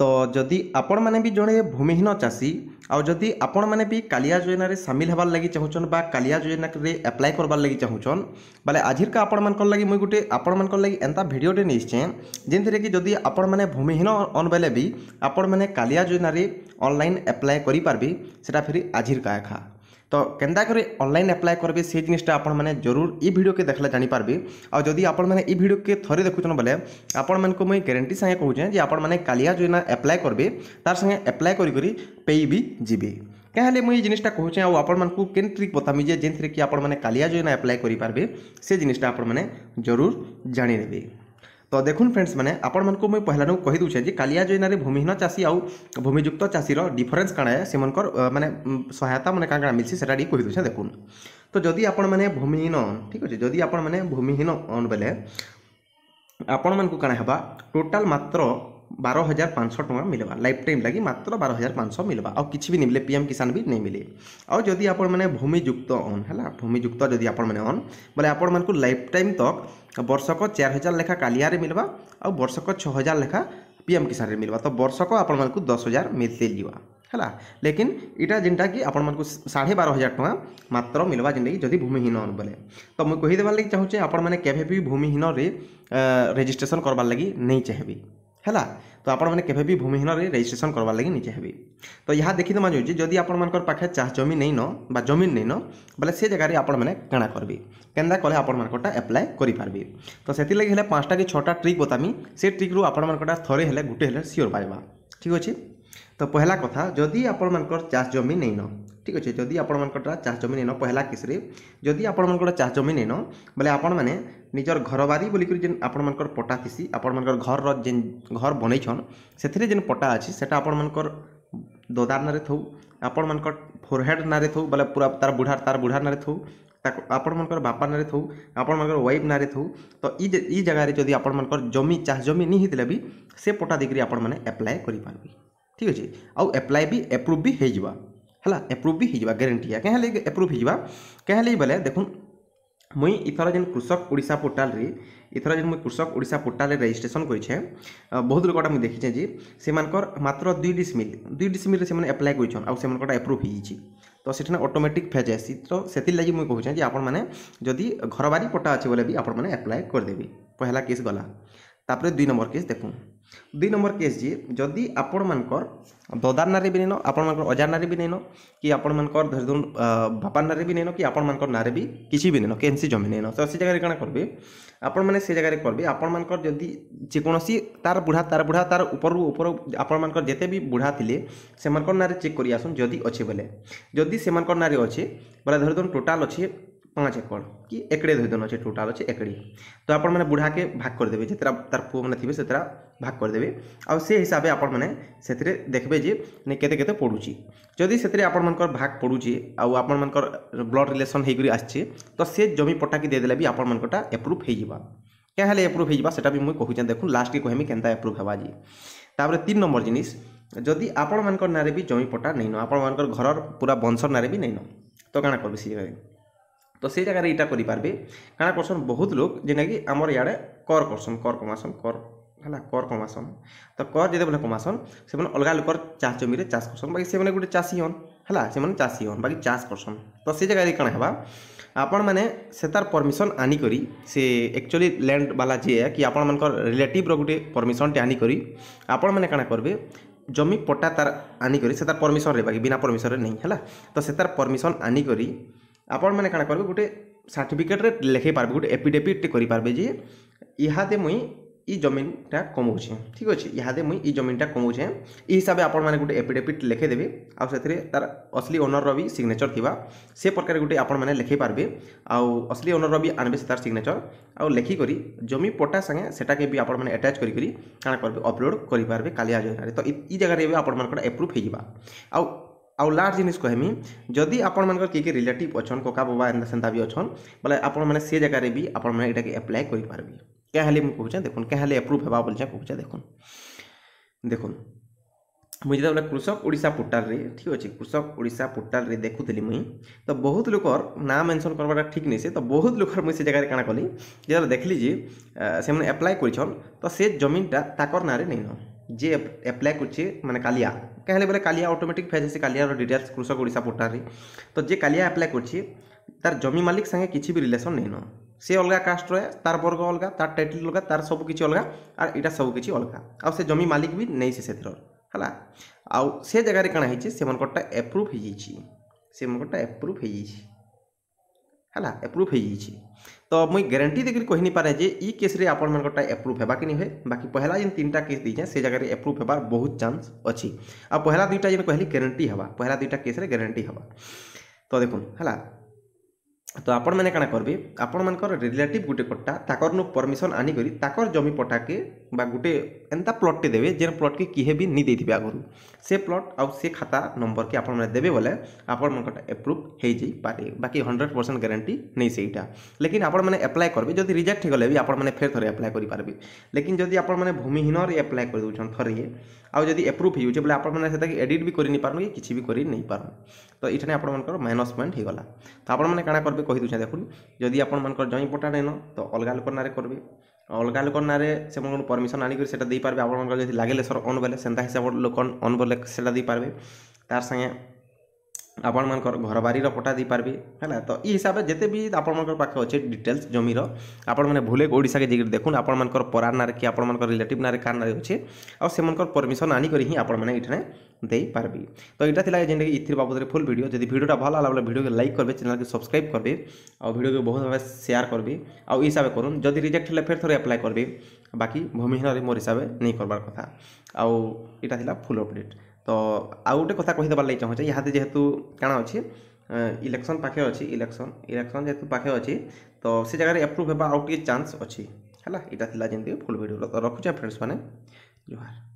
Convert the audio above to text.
तो जदि आपण मैने भी जड़े भूमिहीन चाषी आउ जदि आपण मैने भी कालिया योजना रे सामिल होबार लगी चाहूछन बा कालिया योजना रे एप्लाय करबार लगी चाहूछन बोले आजिर का आपण मानकर लगी मुई गोटे आपण मानकर लगी एंता भिडियोटे निश्चय जेनथिरे कि जदि आपण मैने भूमिहीन अन बेले भी आपण मैने कालिया योजना रे ऑनलाइन एप्लाय करि पारबी सेटा फेरी आजिर का एखा तो केंदा करी ऑनलाइन एप्लाय करबे से जिनिसटा आपण माने जरूर ई वीडियो के देखला जानि पारबे आ जदी आपण माने ई वीडियो के थरे देखुछन बले आपण मन को मई गारंटी संगे कहू जे आपण माने कालिया योजना एप्लाय करबे तार संगे एप्लाय करी करी पेई भी जिबे कहले मई जिनिसटा कहू जे आ आपण मन को केन ट्रिक बतामी जे जेन ट्रिक कि आपण माने कालिया योजना एप्लाय करी पारबे से जिनिसटा आपण माने जरूर जानि लेबे। तो देखुन फ्रेंड्स माने आपण मन को मई पहिलानु कहि दुछे जे कालिया योजना रे भूमिहीन चासी आउ भूमियुक्त चासी रो डिफरेंस काना है सेमनकर माने सहायता माने काना मिलसी सेटा डी कहि दुछे देखुन। तो जदी आपण माने भूमिहीन ठीक अछि जदी आपण माने भूमिहीन अन बेले आपण मन को काना हेबा टोटल मात्र 12,500 टका मिलबा लाइफ टाइम लागि मात्र 12,500 मिलबा आ किछि भी नै मिले पीएम किसान भी नै मिले आ जदी आपण माने भूमियुक्त ऑन हला भूमियुक्त जदी आपण माने ऑन बोले आपण मन को लाइफ टाइम तक वर्षक 4,000 लेखा कालिया रे मिलबा आ वर्षक 6,000 लेखा पीएम किसान रे मिलबा तो वर्षक आपण मन को 10,000 मिलते लिवा हला। लेकिन इटा जिनटा कि आपण मन को 12,500 टका मात्र मिलबा जिनटा जदी भूमिहीन ऑन बोले तो मु कहि देबा लागि चाहू छै आपण माने केबे भी भूमिहीन रे रजिस्ट्रेशन करबा लागि नै चाहबी हैला तो आपण माने केबे भी भूमिहीन रे रजिस्ट्रेशन करबा लागि नीचे हेबी। तो यहाँ देखि दमा जोजी जदि आपण मानकर पाखे चाह जमीन नै न बा जमीन नै न बले से जगह रे आपण माने काना करबी केंदा कले आपण मानकटा अप्लाई करि पारबी। तो सेति लागि हेले 5टा कि 6टा ट्रिक बतामी से ट्रिक रो आपण मानकटा थरे हेले गुटे हेले सियर पाइबा ठीक अछि। तो पहला कथा जदि आपण मानकर चाह जमीन नै न ठीक अछि जदि आपण मानकटा चाह जमीन नै न पहला किसरे जदि आपण मानकटा चाह जमीन नै न बले आपण माने निजर घरबारी बोली करी जेन आपण मानकर पटा थिसी आपण मानकर घर रो जेन घर बनैछन सेथिरे जेन पटा अछि सेटा आपण मानकर दोदार नारे थौ आपण मानकर फोरहेड नारे थौ बले पूरा तार बुढार नारे थौ आपण मानकर बापा नारे थौ आपण मानकर वाइफ नारे थौ तो ई जगह रे जदी आपण मानकर जमी चाह जमी नि हितले भी से पटा देखि आपण माने अप्लाई करि पाबी ठीक अछि आ अप्लाई भी अप्रूव भी हे जिवा हला अप्रूव भी हे जिवा गारंटी है कहले अप्रूव हे जिवा कहले बले देखु मुई इथर जेन कृषक ओडिशा पोर्टाल रे इथर जेन मुई कृषक ओडिशा पोर्टाल रे रजिस्ट्रेशन करिछे बहुत लोकटा मुई देखिछे जी सेमानकर मात्र 2 डिसमिल रे सेमान अप्लाई करिछन आ सेमानकटा अप्रूव हिछि तो सेठने ऑटोमेटिक फेज आसी तो सेति लागि मुई कहू छै जे आपण माने जदी घरबारी पटा अछि बोले भी आपण माने अप्लाई कर देबी पहिला केस गला। तापरे 2 नंबर केस देखू 2 नंबर केस जी जदी आपण मानकर ददार नारे बिनैनो आपण मानकर अजार नारे बिनैनो कि आपण मानकर धरदुन बापा नारे बिनैनो कि आपण मानकर नारे भी किछि बिनैनो केनसी जमीन नैनो तो से जगह रे काना करबे आपण माने से जगह रे करबे आपण मानकर जदी जे कोनोसी तार बुढा तार ऊपर आपण मानकर जेते भी बुढा थिले से मानकर नारे चेक करि आसुन जदी अछि बोले जदी से मानकर नारे अछि बोले धरदुन टोटल अछि 5 एकड़ कि एकड़े धरदन अच्छे टोटाल अच्छे एकड़ी तो आपण माने बुढ़ा के भाग कर देबे जेतरा तार पु माने थिबे सेतरा भाग कर देबे आ से हिसाब से आपण माने सेतरे देखबे जे ने केते केते पडुची जदी सेतरे आपण मानकर भाग पडुची आ आपण मानकर ब्लड रिलेशन हेगुरी आछी तो से जमी पट्टा के दे देला भी आपण मानकटा अप्रूव हे जिबा क्या हले अप्रूव हे जिबा सेटा भी मु कहू छ देखु लास्ट के कहमी केनता अप्रूव हेबा जी। तापर 3 नंबर जिनिस जदी आपण मानकर नारे भी जमी पट्टा नै न आपण मानकर घरर पूरा बंसर नारे भी नै न तो काना करबे सी तो से जगह इटा करि पारबे काना करसन बहुत लोग जेना कि आमर याडे कर करसन कर कमासन कर हला कर कमासन तो कर जेते बोले कमासन से मन अलग लोकर चास जमी रे चास करसन बाकी से माने गुटे चासी होन हला से माने चासी होन बाकी चास करसन तो से जगह काना हेबा आपण माने सेतार परमिशन आनी करी से एक्चुअली लैंड वाला जे है कि आपण मानकर रिलेटिव रो गुटे परमिशन टे आनी करी आपण माने काना करबे जमी पट्टा तार आनी करी सेतार परमिशन रे बाकी बिना परमिशन रे नहीं हला तो सेतार परमिशन आनी करी आपण मैंने क्या करेंगे गोटे सर्टिफिकेट रे लिखे पार्बे गोटे एफिडेविट करि पार्बे जे इहादे मुई ई जमीनटा कमाउछे ठीक अछि इहादे मुई ई जमीनटा कमाउछे ई हिसाब से आपण माने गोटे एफिडेविट लिखे देबे आ सेथरे तार असली ओनर रो भी सिग्नेचर थिबा से प्रकार गोटे आपण माने लिखे पार्बे आ असली ओनर रो भी आनबे तार सिग्नेचर आ लिखि करी जमी पट्टा संगे सेटा के भी आपण माने अटैच करि करी काना करबे अपलोड करि पार्बे कालिया योजना रे तो ई जगह रे आपण मानकर अप्रूव हे जिबा आ आउ लास्ट जिनिस कहमी जदि आपण मानकर के रिलेटिव अछन कोका बाबा एंदा सेंदा भी अछन बोले आपण माने से जगह रे भी आपण माने एटा के अप्लाई करि पारबी क्या हले मु कहू छै देखन क्या हले अप्रूव हेबा बोल छै कहू छै देखन देखन मु जेदा बोले कृषक ओडिसा पोर्टल रे ठीक अछि कृषक ओडिसा पोर्टल रे देखुतली मई तो बहुत लोकर नाम मेंशन करबाटा ठीक नै से तो बहुत लोकर मई से जगह रे काना कली जे देखली जे से माने अप्लाई करिछन तो से जमीनटा ताकर नारे नै न जे एप्लाय करछे माने कालिया कहले बोले कालिया ऑटोमेटिक फेज से कालिया रो डिटेल्स कृषक ओडिसा पोर्टल रे तो जे कालिया एप्लाय करछे तार जमी मालिक संगे किसी भी रिलेशन नहीं न से अलग कास्ट रहे तार वर्ग अलग तार टाइटल अलग तार सब किछि अलग आर इटा सब किछि अलग आ से जमी मालिक भी नहीं से सेतिर हला आ से जगह रे कणा हे छै सेमन कोटा अप्रूव हे जइछि सेमन कोटा अप्रूव हे जइछि हला अप्रूव हे जइछि तो मुई गारंटी देकर कहि नहीं पारे जे ई केस रे आपण मन कोटा अप्रूव हेबा कि नहीं हे बाकी पहला जिन तीनटा केस दी जे से जगह रे अप्रूव हेबार बहुत चांस अछि आ पहला दुईटा जिन कहली गारंटी हेबा पहला दुईटा केस रे गारंटी हेबा तो देखु हला तो आपण माने काना करबे आपण मानकर रिलेटिव गुटे कोटा ताकर नु परमिशन आनी करी ताकर जमी पटा के बा गुटे एंता प्लॉट ते देबे जे प्लॉट के किहे भी नी देथिबे आगरु से प्लॉट आ से खाता नंबर के आपण माने देबे बोले आपण मन कोटा अप्रूव हे जई पारे बाकी 100% गारंटी नै सेटा लेकिन आपण माने अप्लाई करबे जदी रिजेक्ट हे गले भी आपण माने फेर थरे अप्लाई करि पारबे लेकिन जदी आपण माने भूमिहीन रे अप्लाई कर दोछन थरे आ जदी अप्रूव हे जे बोले आपण माने सेता के एडिट भी करि नै पारन कि किछि भी करि नै पारन तो इठने आपण मानकर माइनस पॉइंट हे गला तो आपण माने काना कहि दुछा देखु जदि आपण मानकर जॉइन पटा नै न तो अलगा लोक नारे करबे अलगा लोक नारे से मन परमिशन आनी कर सेटा देई पारबे आपण मानकर जदि लागले सर ऑन वाले सेंदा हिसाब लोक ऑन वाले सेटा देई पारबे तार संगे आपण मानकर घरबारी रो पटा देई पारबे हैला तो ई हिसाब रे जते भी आपण मानकर पाखे अछि डिटेल्स जमी रो आपण माने भूले ओडिसा के जेकर देखु आपण मानकर परार नारे कि आपण मानकर रिलेटिव नारे कार नारे अछि आ से मनकर परमिशन आनी कर ही आपण माने इठने देई पारबी तो इटा थिला जेन कि इथिर बाबद रे फुल वीडियो जदि वीडियोटा भल आला बले वीडियो के लाइक करबे चैनल के सब्सक्राइब करबे आ वीडियो के बहुत भाबे शेयर करबे आ ई हिसाब करून जदि रिजेक्ट हले फेर थोरै अप्लाई करबे बाकी भूमिहीन रे मोर हिसाब नै करबार कथा आ इटा थिला फुल अपडेट तो आ गोटे कथा कहि देबार लई चाहूँ इहादे जेहेतु काना अछि इलेक्शन पाखे अछि इलेक्शन इलेक्शन जेहेतु पाखे अछि तो से जगह रे अप्रूव हेबा आउट के चांस अछि हला इटा थिला जेंति फुल वीडियो तो रखुचा फ्रेंड्स माने जोहार।